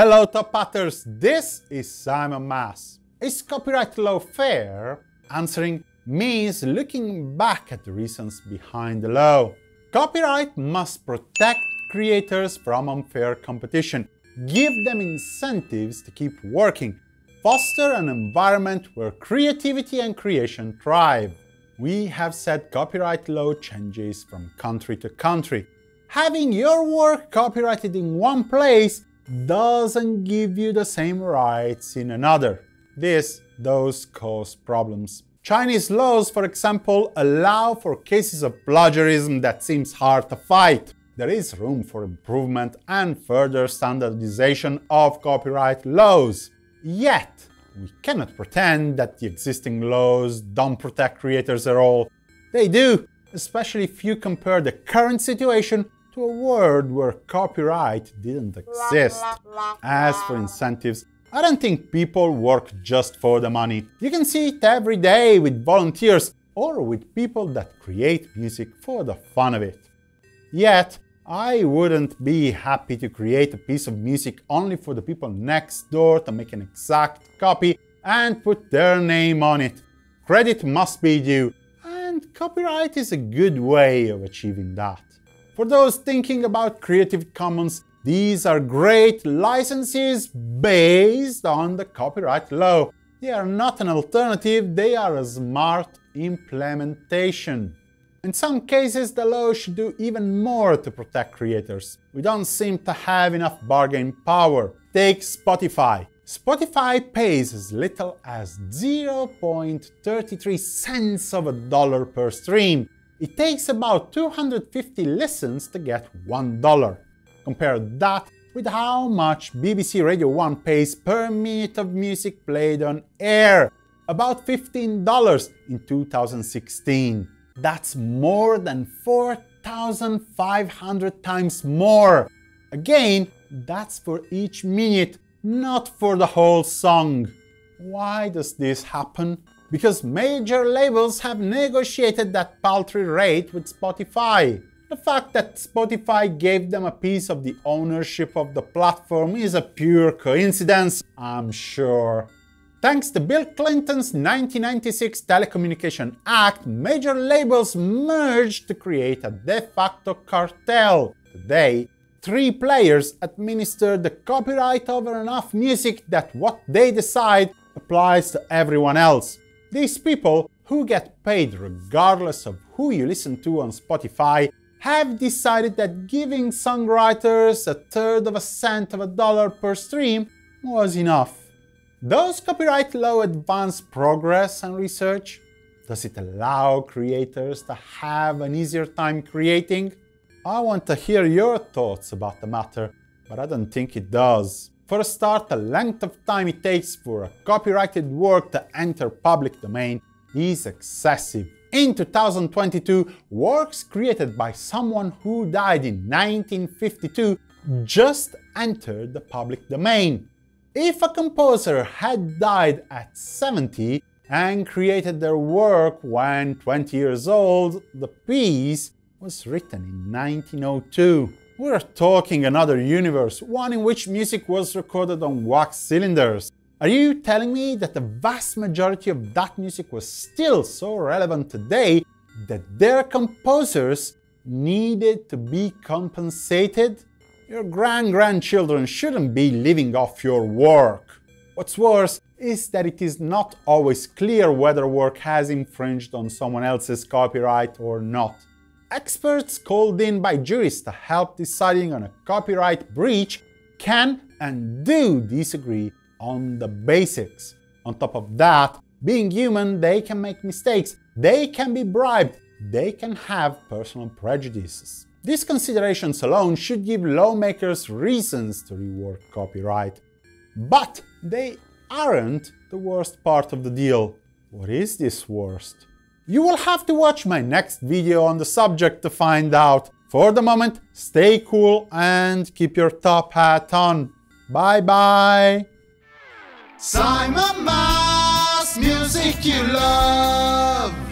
Hello top patters, this is Simon Mas. Is copyright law fair? Answering means looking back at the reasons behind the law. Copyright must protect creators from unfair competition, give them incentives to keep working, foster an environment where creativity and creation thrive. We have said copyright law changes from country to country. Having your work copyrighted in one place doesn't give you the same rights in another. Those cause problems. Chinese laws, for example, allow for cases of plagiarism that seems hard to fight. There is room for improvement and further standardization of copyright laws. Yet, we cannot pretend that the existing laws don't protect creators at all. They do, especially if you compare the current situation to a world where copyright didn't exist. As for incentives, I don't think people work just for the money. You can see it every day with volunteers or with people that create music for the fun of it. Yet, I wouldn't be happy to create a piece of music only for the people next door to make an exact copy and put their name on it. Credit must be due, and copyright is a good way of achieving that. For those thinking about Creative Commons, these are great licenses based on the copyright law. They are not an alternative, they are a smart implementation. In some cases, the law should do even more to protect creators. We don't seem to have enough bargaining power. Take Spotify. Spotify pays as little as 0.33 cents of a dollar per stream. It takes about 250 listens to get $1. Compare that with how much BBC Radio 1 pays per minute of music played on air, about $15 in 2016. That's more than 4,500 times more. Again, that's for each minute, not for the whole song. Why does this happen? Because major labels have negotiated that paltry rate with Spotify. The fact that Spotify gave them a piece of the ownership of the platform is a pure coincidence, I'm sure. Thanks to Bill Clinton's 1996 Telecommunication Act, major labels merged to create a de facto cartel. Today, three players administer the copyright over enough music that what they decide applies to everyone else. These people, who get paid regardless of who you listen to on Spotify, have decided that giving songwriters a third of a cent of a dollar per stream was enough. Does copyright law advance progress and research? Does it allow creators to have an easier time creating? I want to hear your thoughts about the matter, but I don't think it does. For a start, the length of time it takes for a copyrighted work to enter public domain is excessive. In 2022, works created by someone who died in 1952 just entered the public domain. If a composer had died at 70 and created their work when 20 years old, the piece was written in 1902. We're talking another universe, one in which music was recorded on wax cylinders. Are you telling me that the vast majority of that music was still so relevant today that their composers needed to be compensated? Your grand-grandchildren shouldn't be living off your work. What's worse is that it is not always clear whether work has infringed on someone else's copyright or not. Experts called in by jurists to help deciding on a copyright breach can and do disagree on the basics. On top of that, being human, they can make mistakes, they can be bribed, they can have personal prejudices. These considerations alone should give lawmakers reasons to reward copyright. But they aren't the worst part of the deal. What is this worst? You will have to watch my next video on the subject to find out. For the moment, stay cool and keep your top hat on. Bye bye! Simon Mas, music you love.